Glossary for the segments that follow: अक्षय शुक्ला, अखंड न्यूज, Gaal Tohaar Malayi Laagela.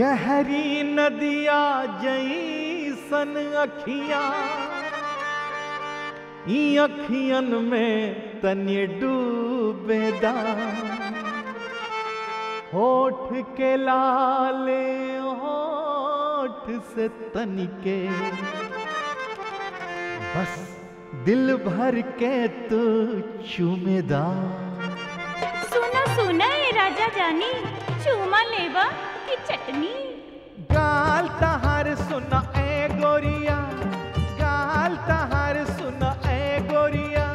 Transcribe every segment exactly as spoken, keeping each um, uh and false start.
गहरी नदिया जैसन अखिया अखियन में तनि डूबेदा होठ के लाले होठ से तनिके बस दिल भर के तू चूमेदा। सुना सुना ए राजा जानी चूमा लेवा की चटनी। गाल तहार सुना ए गोरिया, गाल तहार सुना ए गोरिया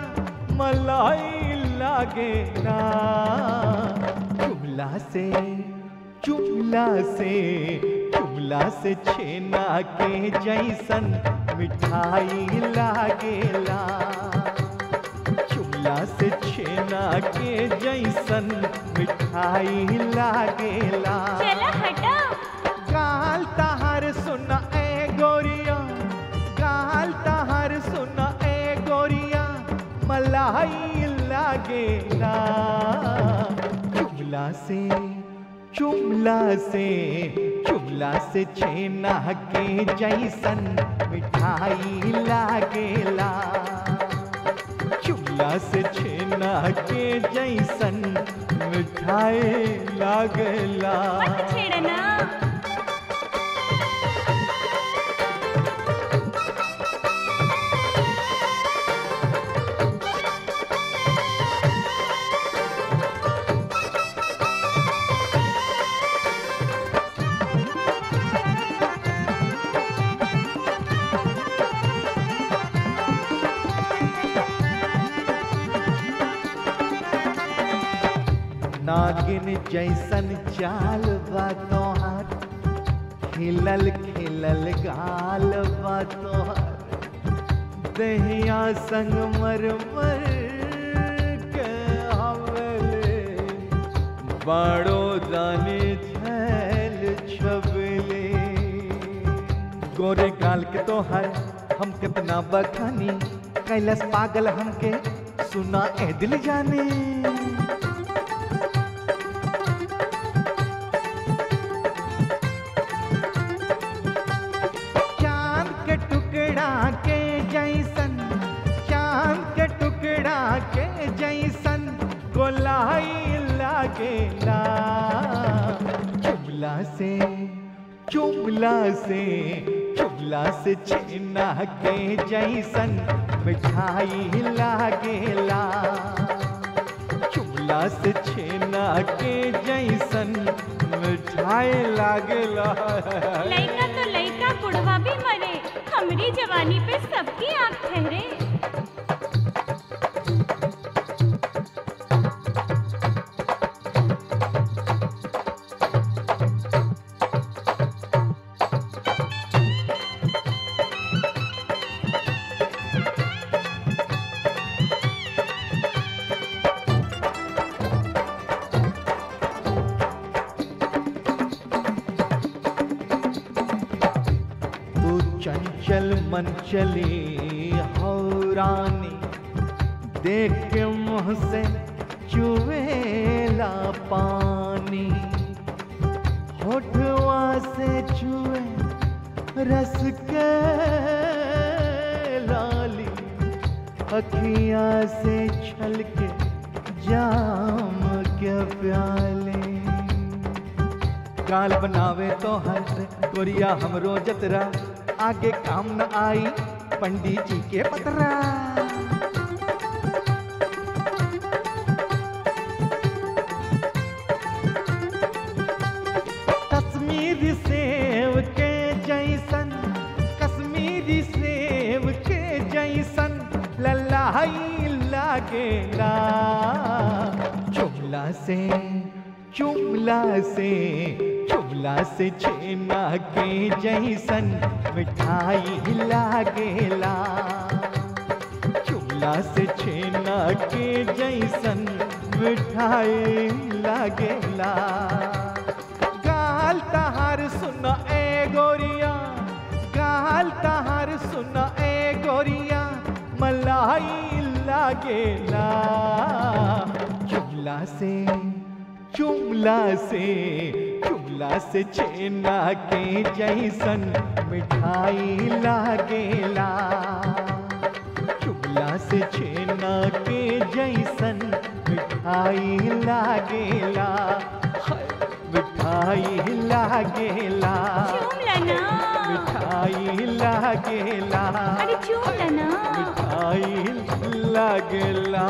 मलाई लागेला। चुमला से चुमला से चुमला से छेना के जैसन मिठाई लागेला। चुमला से छेना के जैसन मिठाई लागेला। चला हटा। गाल तहार सुना ए गोरिया, गाल तहार सुना ए गोरिया मलाई लागेला। चुमला से चुमला से चुमला से छेना के जैसन मिठाई लागेला। चुमला से छेना के जैसन मिठाई लागेला। मत छेड़ना। नागिन जैसन चाल बा तोहार, खिलल खिलल गाल बा तोहार। दहिया संग मरमर के आवले, बड़ो दाने छैल छबले। गोरे गाल के तोहार हम कितना बखानी, कैलस पागल हमके सुना ए दिल जाने। गोलाई लागेला। चुमला से चुमला से चुमला से छेना के जैसन मिठाई लागेला। चुमला से छेना के जैसन मिठाई लागेला। लइका तो लइका बुढ़वा भी मरे, हमरी जवानी पे सबकी आँख ठहरे। चंचल मन चली हो रानी, देख के मुँह से चुवेला पानी। होठवा से चुए रस के लाली, अखिया से छलके जाम के प्याले। गाल बनावे तो हर गोरिया हमरो जतरा, आगे काम न आई पंडित जी के पतरा। कश्मीरी सेब के जैसन, कश्मीरी सेब के जैसन ललाई लागेला। चुमला से चुमला से चुमला से छेना के जैसन मिठाई लागेला। चुमला से छेना के जैसन मिठाई लागेला। गाल तहार सुना ए गोरिया, गाल तहार सुना ए गोरिया मलाई लागेला। चुमला से चुमला से चुम गिलास छेना के जैसन मिठाई लागेला, गिलास छेना के जैसन मिठाई लागेला, मिठाई लागेला, मिठाई लागेला, मिठाई लागेला।